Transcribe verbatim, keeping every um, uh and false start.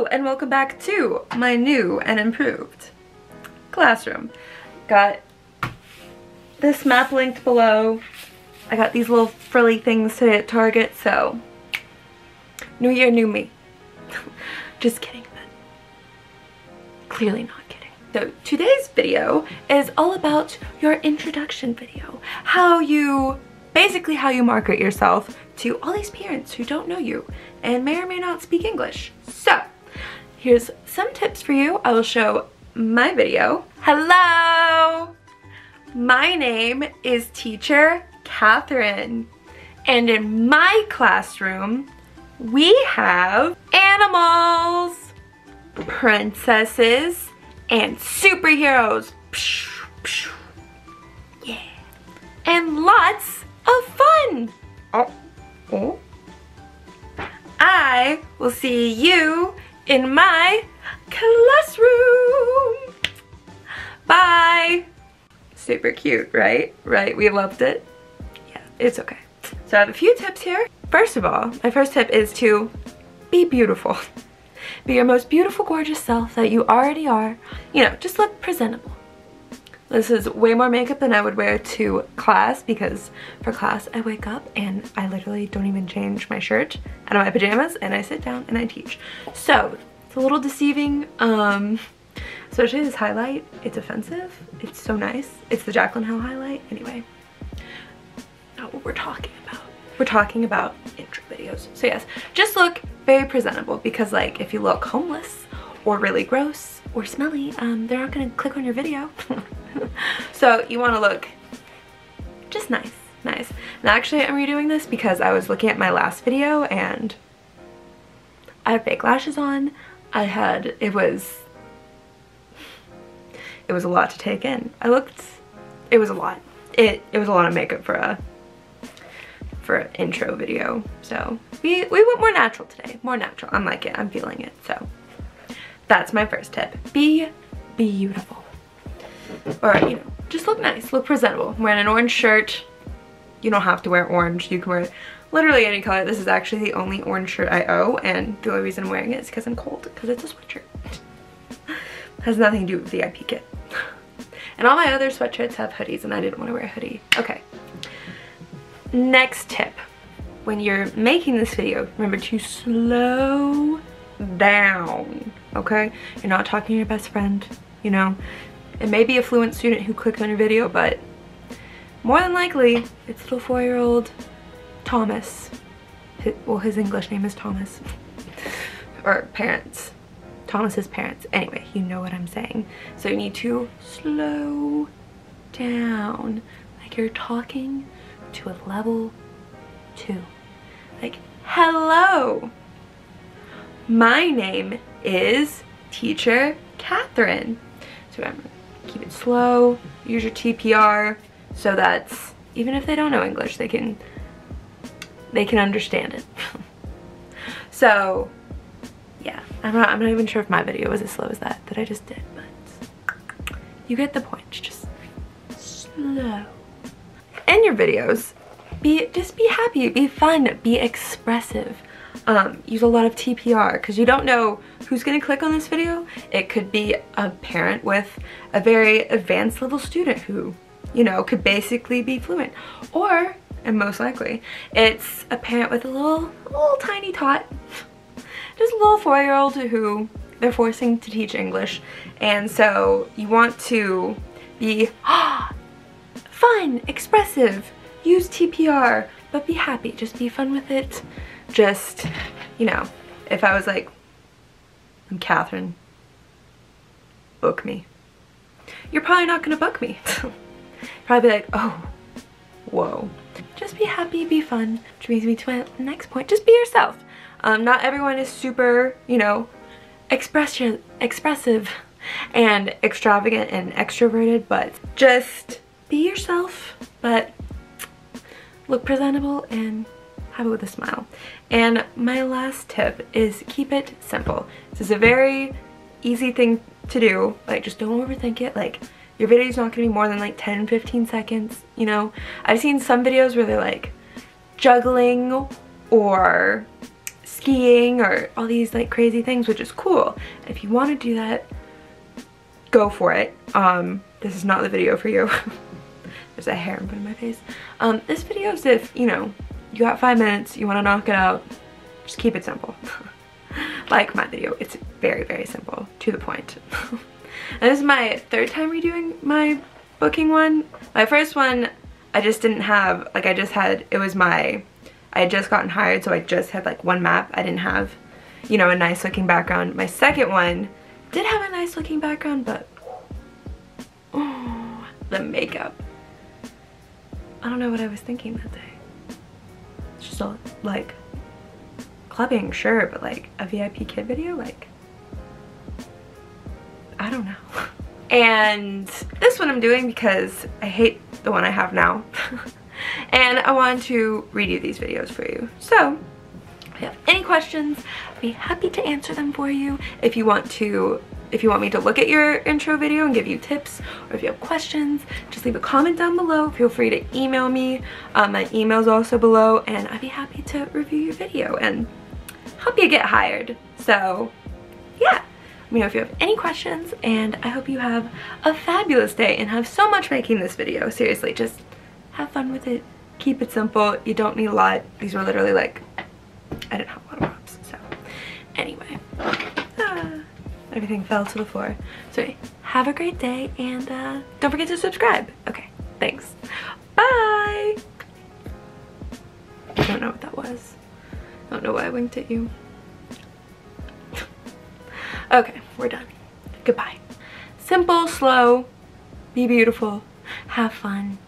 Hello and welcome back to my new and improved classroom. Got this map linked below. I got these little frilly things today at Target, so new year, new me. Just kidding, but clearly not kidding. So today's video is all about your introduction video. How you, basically how you market yourself to all these parents who don't know you and may or may not speak English. So here's some tips for you. I will show my video. Hello! My name is teacher Catherine, and in my classroom we have animals, princesses, and superheroes. Yeah. And lots of fun. Oh. Oh. I will see you in my classroom. Bye. Super cute, right? Right? We loved it. Yeah, it's okay. So I have a few tips here. First of all, my first tip is to be beautiful. Be your most beautiful, gorgeous self that you already are. You know, just look presentable. This is way more makeup than I would wear to class, because for class I wake up and I literally don't even change my shirt out of my pajamas and I sit down and I teach. So it's a little deceiving, um, especially this highlight. It's offensive. It's so nice. It's the Jaclyn Hill highlight. Anyway, not what we're talking about. We're talking about intro videos. So yes, just look very presentable, because like if you look homeless or really gross or smelly, um, they're not gonna click on your video. So you want to look just nice, nice. And actually I'm redoing this because I was looking at my last video and I had fake lashes on. I had, it was, it was a lot to take in. I looked, it was a lot. It, it was a lot of makeup for a, for an intro video. So we, we went more natural today, more natural. I'm like it, I'm feeling it. So that's my first tip. Be beautiful. Or, you know, just look nice, look presentable. I'm wearing an orange shirt. You don't have to wear orange. You can wear literally any color. This is actually the only orange shirt I owe, and the only reason I'm wearing it is because I'm cold, because it's a sweatshirt. Has nothing to do with V I P Kit. And all my other sweatshirts have hoodies, and I didn't want to wear a hoodie. Okay. Next tip. When you're making this video, remember to slow down, okay? You're not talking to your best friend, you know? It may be a fluent student who clicked on your video, but more than likely, it's little four-year-old Thomas. His, well, his English name is Thomas. Or parents. Thomas's parents. Anyway, you know what I'm saying. So you need to slow down. Like you're talking to a level two. Like, hello. My name is teacher Catherine. So remember, keep it slow, use your T P R, so that even if they don't know English, they can they can understand it. So yeah, I'm not, I'm not even sure if my video was as slow as that that I just did, but you get the point. Just slow. In your videos, be just be happy, be fun, be expressive. Um, use a lot of T P R, because you don't know who's going to click on this video. It could be a parent with a very advanced level student who, you know, could basically be fluent. Or, and most likely, it's a parent with a little, little tiny tot. Just a little four-year-old who they're forcing to teach English. And so you want to be ah, fun, expressive, use T P R, but be happy. Just be fun with it. Just, you know, if I was like, I'm Catherine, book me. You're probably not gonna book me. Probably be like, oh, whoa. Just be happy, be fun. Which brings me to my next point, just be yourself. Um, not everyone is super, you know, express expressive and extravagant and extroverted, but just be yourself, but look presentable and have it with a smile. And my last tip is keep it simple. This is a very easy thing to do. Like, just don't overthink it. Like, your video's not gonna be more than like ten, fifteen seconds, you know? I've seen some videos where they're like juggling or skiing or all these like crazy things, which is cool. If you want to do that, go for it. Um, this is not the video for you. There's that hair I'm putting in my face. Um, this video is if, you know, you got five minutes, you want to knock it out, just keep it simple. Like my video, it's very, very simple, to the point. And this is my third time redoing my booking one. My first one, I just didn't have, like I just had, it was my, I had just gotten hired, so I just had like one map. I didn't have, you know, a nice looking background. My second one did have a nice looking background, but, oh, the makeup. I don't know what I was thinking that day. It's just all, like, clubbing, sure, but like, a V I P Kid video, like, I don't know. And this one I'm doing because I hate the one I have now. And I want to redo these videos for you. So if you have any questions, I'd be happy to answer them for you. If you want to, if you want me to look at your intro video and give you tips, or if you have questions, just leave a comment down below. Feel free to email me. Um, my email's also below, and I'd be happy to review your video and help you get hired. So yeah. Let me know if you have any questions, and I hope you have a fabulous day and have so much making this video. Seriously, just have fun with it. Keep it simple. You don't need a lot. These were literally like, I didn't have a lot of props, so anyway. Ah, everything fell to the floor. So have a great day, and uh, don't forget to subscribe. Okay, thanks. Bye! I don't know what that was. I don't know why I winked at you. Okay, we're done. Goodbye. Simple, slow, be beautiful, have fun.